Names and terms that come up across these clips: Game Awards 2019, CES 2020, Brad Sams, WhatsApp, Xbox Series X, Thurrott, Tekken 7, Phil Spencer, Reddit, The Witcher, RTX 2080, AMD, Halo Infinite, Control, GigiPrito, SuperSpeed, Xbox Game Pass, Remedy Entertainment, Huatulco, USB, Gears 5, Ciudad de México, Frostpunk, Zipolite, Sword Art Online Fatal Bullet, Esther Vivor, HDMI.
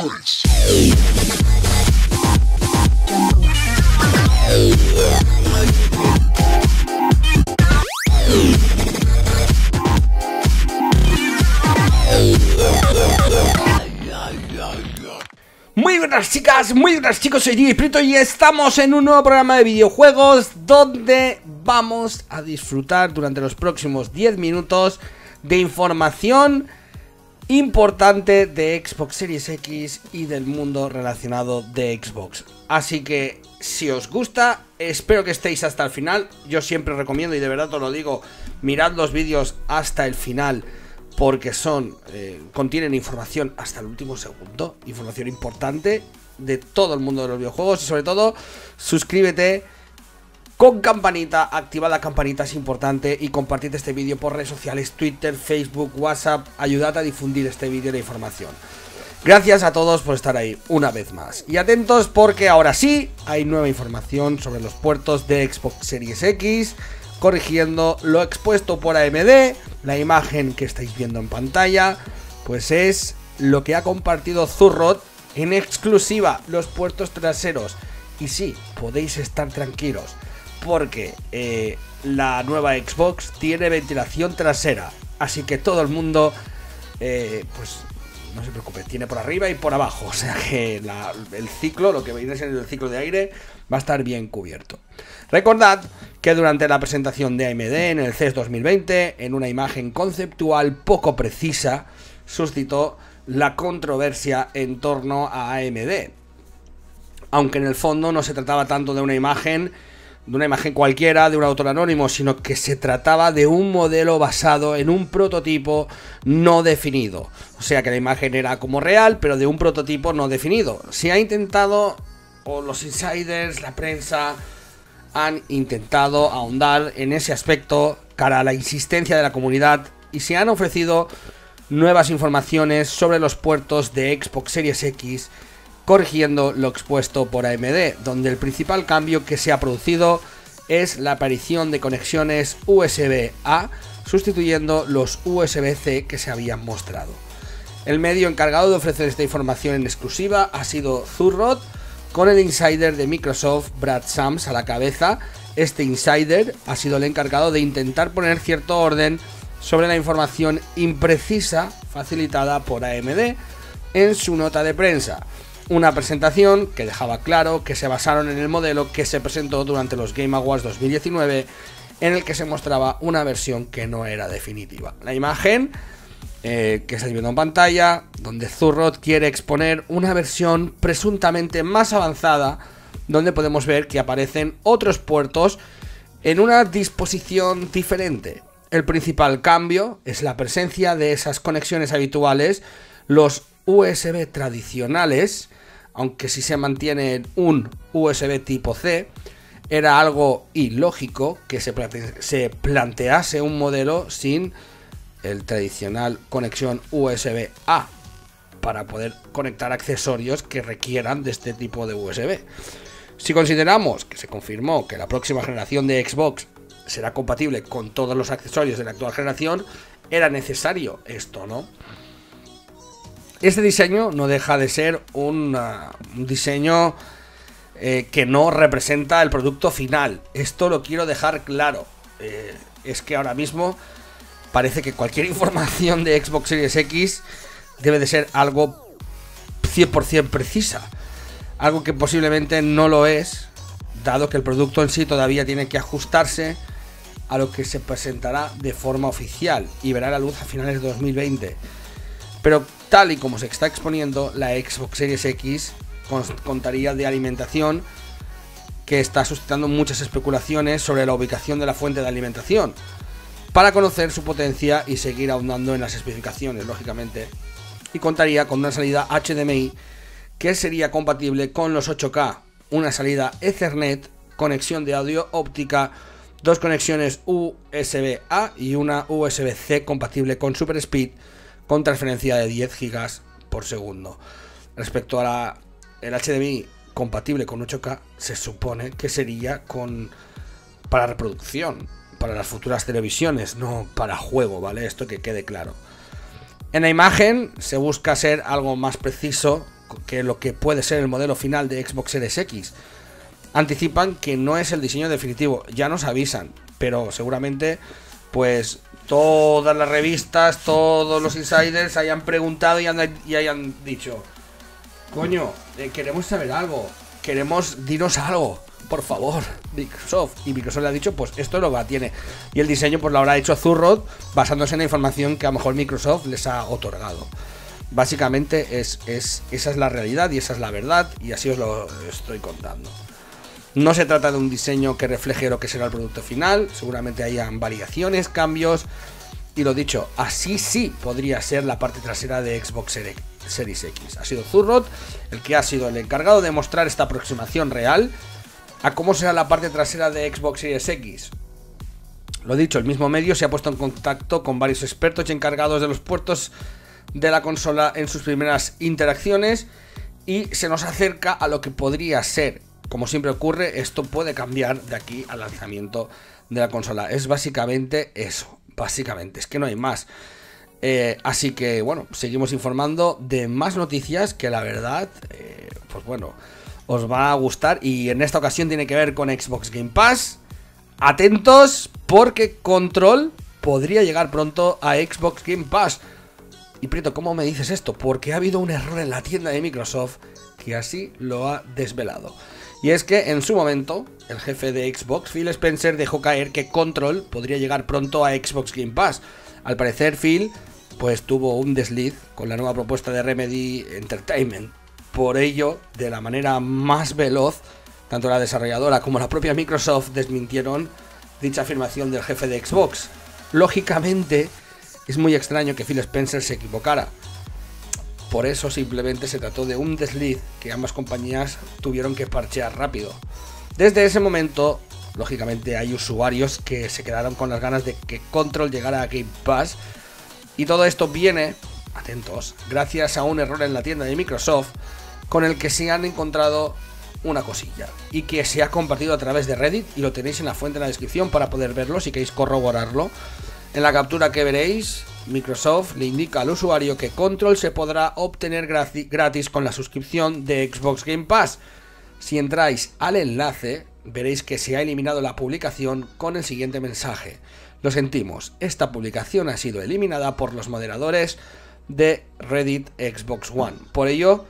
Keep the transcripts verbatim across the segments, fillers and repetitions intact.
Sports. Muy buenas chicas, muy buenas chicos, soy GigiPrito y estamos en un nuevo programa de videojuegos donde vamos a disfrutar durante los próximos diez minutos de información importante de Xbox Series X y del mundo relacionado de Xbox. Así que si os gusta, espero que estéis hasta el final. Yo siempre recomiendo, y de verdad os lo digo, mirad los vídeos hasta el final, porque son eh, contienen información hasta el último segundo, información importante de todo el mundo de los videojuegos. Y sobre todo, suscríbete con campanita, activa la campanita, es importante, y compartid este vídeo por redes sociales, Twitter, Facebook, WhatsApp, ayudad a difundir este vídeo de información. Gracias a todos por estar ahí una vez más. Y atentos porque ahora sí hay nueva información sobre los puertos de Xbox Series X, corrigiendo lo expuesto por A M D, la imagen que estáis viendo en pantalla, pues es lo que ha compartido Thurrott en exclusiva, los puertos traseros. Y sí, podéis estar tranquilos, porque eh, la nueva Xbox tiene ventilación trasera, así que todo el mundo, eh, pues no se preocupe, tiene por arriba y por abajo, o sea que la, el ciclo, lo que viene siendo el ciclo de aire, va a estar bien cubierto. Recordad que durante la presentación de A M D en el C E S dos mil veinte, en una imagen conceptual poco precisa, suscitó la controversia en torno a A M D, aunque en el fondo no se trataba tanto de una imagen de una imagen cualquiera, de un autor anónimo, sino que se trataba de un modelo basado en un prototipo no definido. O sea que la imagen era como real, pero de un prototipo no definido. Se ha intentado, o los insiders, la prensa, han intentado ahondar en ese aspecto cara a la insistencia de la comunidad, y se han ofrecido nuevas informaciones sobre los puertos de Xbox Series X, corrigiendo lo expuesto por A M D, donde el principal cambio que se ha producido es la aparición de conexiones U S B A, sustituyendo los U S B C que se habían mostrado. El medio encargado de ofrecer esta información en exclusiva ha sido Thurrott, con el insider de Microsoft, Brad Sams, a la cabeza. Este insider ha sido el encargado de intentar poner cierto orden sobre la información imprecisa facilitada por A M D en su nota de prensa. Una presentación que dejaba claro que se basaron en el modelo que se presentó durante los Game Awards dos mil diecinueve, en el que se mostraba una versión que no era definitiva. La imagen eh, que estáis viendo en pantalla, donde Thurrott quiere exponer una versión presuntamente más avanzada, donde podemos ver que aparecen otros puertos en una disposición diferente. El principal cambio es la presencia de esas conexiones habituales, los U S B tradicionales, aunque si se mantiene un U S B tipo C, era algo ilógico que se, plante se plantease un modelo sin el tradicional conexión U S B A para poder conectar accesorios que requieran de este tipo de U S B. Si consideramos que se confirmó que la próxima generación de Xbox será compatible con todos los accesorios de la actual generación, era necesario esto, ¿no? Este diseño no deja de ser un, uh, un diseño eh, que no representa el producto final. Esto lo quiero dejar claro. Eh, es que ahora mismo parece que cualquier información de Xbox Series X debe de ser algo cien por cien precisa. Algo que posiblemente no lo es, dado que el producto en sí todavía tiene que ajustarse a lo que se presentará de forma oficial y verá la luz a finales de dos mil veinte. Pero tal y como se está exponiendo, la Xbox Series X contaría de alimentación que está suscitando muchas especulaciones sobre la ubicación de la fuente de alimentación, para conocer su potencia y seguir ahondando en las especificaciones, lógicamente. Y contaría con una salida H D M I que sería compatible con los ocho K, una salida Ethernet, conexión de audio óptica, dos conexiones U S B A y una U S B C compatible con SuperSpeed, con transferencia de diez gigas por segundo. Respecto a la, el H D M I compatible con ocho K, se supone que sería con, para reproducción, para las futuras televisiones, no para juego, ¿vale? Esto que quede claro. En la imagen se busca ser algo más preciso que lo que puede ser el modelo final de Xbox Series X. Anticipan que no es el diseño definitivo, ya nos avisan, pero seguramente pues todas las revistas, todos los insiders hayan preguntado y, han, y hayan dicho: coño, eh, queremos saber algo, queremos, dinos algo, por favor, Microsoft. Y Microsoft le ha dicho, pues esto lo tiene. Y el diseño pues lo habrá hecho Thurrott, basándose en la información que a lo mejor Microsoft les ha otorgado. Básicamente es, es, esa es la realidad y esa es la verdad, y así os lo estoy contando. No se trata de un diseño que refleje lo que será el producto final, seguramente hayan variaciones, cambios, y lo dicho, así sí podría ser la parte trasera de Xbox Series X. Ha sido Thurrott el que ha sido el encargado de mostrar esta aproximación real a cómo será la parte trasera de Xbox Series X. Lo dicho, el mismo medio se ha puesto en contacto con varios expertos y encargados de los puertos de la consola en sus primeras interacciones, y se nos acerca a lo que podría ser. Como siempre ocurre, esto puede cambiar de aquí al lanzamiento de la consola. Es básicamente eso, básicamente, es que no hay más. Eh, así que, bueno, seguimos informando de más noticias que la verdad, eh, pues bueno, os va a gustar. Y en esta ocasión tiene que ver con Xbox Game Pass. Atentos, porque Control podría llegar pronto a Xbox Game Pass. Y Prieto, ¿cómo me dices esto? Porque ha habido un error en la tienda de Microsoft que así lo ha desvelado. Y es que en su momento, el jefe de Xbox, Phil Spencer, dejó caer que Control podría llegar pronto a Xbox Game Pass. Al parecer, Phil pues tuvo un desliz con la nueva propuesta de Remedy Entertainment. Por ello, de la manera más veloz, tanto la desarrolladora como la propia Microsoft desmintieron dicha afirmación del jefe de Xbox. Lógicamente, es muy extraño que Phil Spencer se equivocara. Por eso simplemente se trató de un desliz que ambas compañías tuvieron que parchear rápido. Desde ese momento, lógicamente hay usuarios que se quedaron con las ganas de que Control llegara a Game Pass. Y todo esto viene, atentos, gracias a un error en la tienda de Microsoft con el que se han encontrado una cosilla y que se ha compartido a través de Reddit, y lo tenéis en la fuente en la descripción para poder verlo si queréis corroborarlo. En la captura que veréis, Microsoft le indica al usuario que Control se podrá obtener gratis con la suscripción de Xbox Game Pass. Si entráis al enlace, veréis que se ha eliminado la publicación con el siguiente mensaje: lo sentimos, esta publicación ha sido eliminada por los moderadores de Reddit Xbox One. Por ello,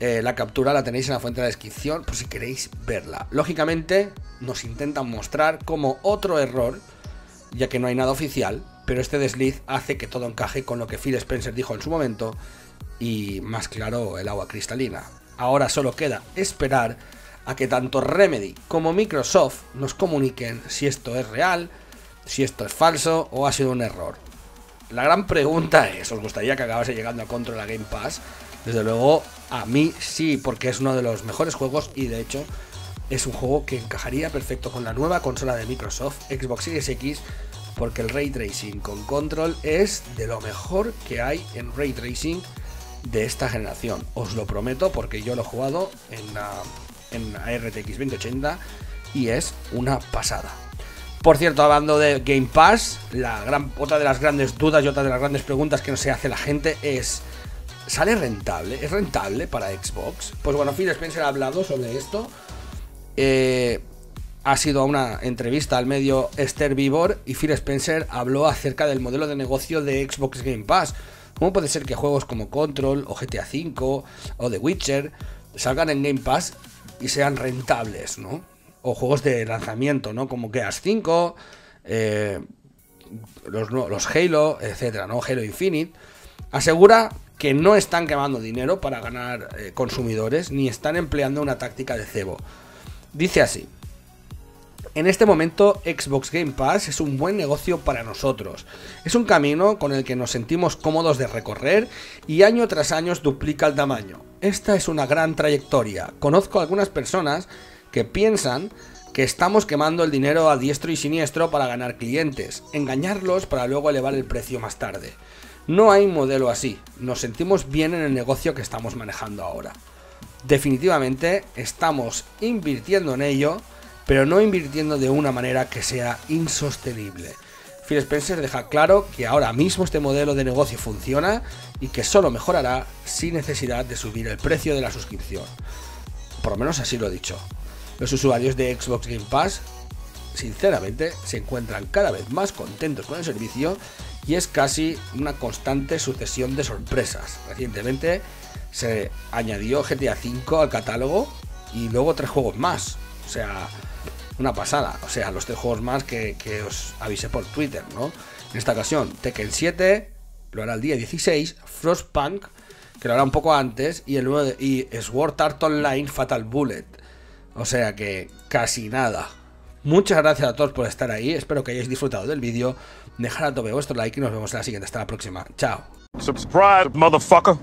eh, la captura la tenéis en la fuente de la descripción por si queréis verla. Lógicamente, nos intentan mostrar como otro error, ya que no hay nada oficial, pero este desliz hace que todo encaje con lo que Phil Spencer dijo en su momento, y más claro el agua cristalina. Ahora solo queda esperar a que tanto Remedy como Microsoft nos comuniquen si esto es real, si esto es falso o ha sido un error. La gran pregunta es, ¿os gustaría que acabase llegando a Control a Game Pass? Desde luego a mí sí, porque es uno de los mejores juegos y de hecho es un juego que encajaría perfecto con la nueva consola de Microsoft, Xbox Series X, porque el Ray Tracing con Control es de lo mejor que hay en Ray Tracing de esta generación. Os lo prometo, porque yo lo he jugado en la, en la R T X veinte ochenta y es una pasada. Por cierto, hablando de Game Pass, la gran, otra de las grandes dudas y otra de las grandes preguntas que no se hace la gente es: ¿sale rentable? ¿Es rentable para Xbox? Pues bueno, Phil Spencer ha hablado sobre esto. Eh... Ha sido una entrevista al medio Esther Vivor, y Phil Spencer habló acerca del modelo de negocio de Xbox Game Pass. ¿Cómo puede ser que juegos como Control o G T A cinco o The Witcher salgan en Game Pass y sean rentables, ¿no? O juegos de lanzamiento, ¿no? Como Gears cinco, eh, los, los Halo, etcétera, ¿no? Halo Infinite. Asegura que no están quemando dinero para ganar eh, consumidores, ni están empleando una táctica de cebo. Dice así: en este momento, Xbox Game Pass es un buen negocio para nosotros. Es un camino con el que nos sentimos cómodos de recorrer y año tras año duplica el tamaño. Esta es una gran trayectoria. Conozco algunas personas que piensan que estamos quemando el dinero a diestro y siniestro para ganar clientes, engañarlos para luego elevar el precio más tarde. No hay modelo así. Nos sentimos bien en el negocio que estamos manejando ahora. Definitivamente estamos invirtiendo en ello, pero no invirtiendo de una manera que sea insostenible. Phil Spencer deja claro que ahora mismo este modelo de negocio funciona y que solo mejorará sin necesidad de subir el precio de la suscripción. Por lo menos así lo he dicho. Los usuarios de Xbox Game Pass, sinceramente, se encuentran cada vez más contentos con el servicio y es casi una constante sucesión de sorpresas. Recientemente se añadió G T A cinco al catálogo y luego tres juegos más. O sea, una pasada. O sea, los tres juegos más que, que os avisé por Twitter, ¿no? En esta ocasión, Tekken siete, lo hará el día dieciséis, Frostpunk, que lo hará un poco antes, y, el, y Sword Art Online Fatal Bullet. O sea que casi nada. Muchas gracias a todos por estar ahí. Espero que hayáis disfrutado del vídeo. Dejad a tope vuestro like y nos vemos en la siguiente. Hasta la próxima. Chao. Subscribe, motherfucker.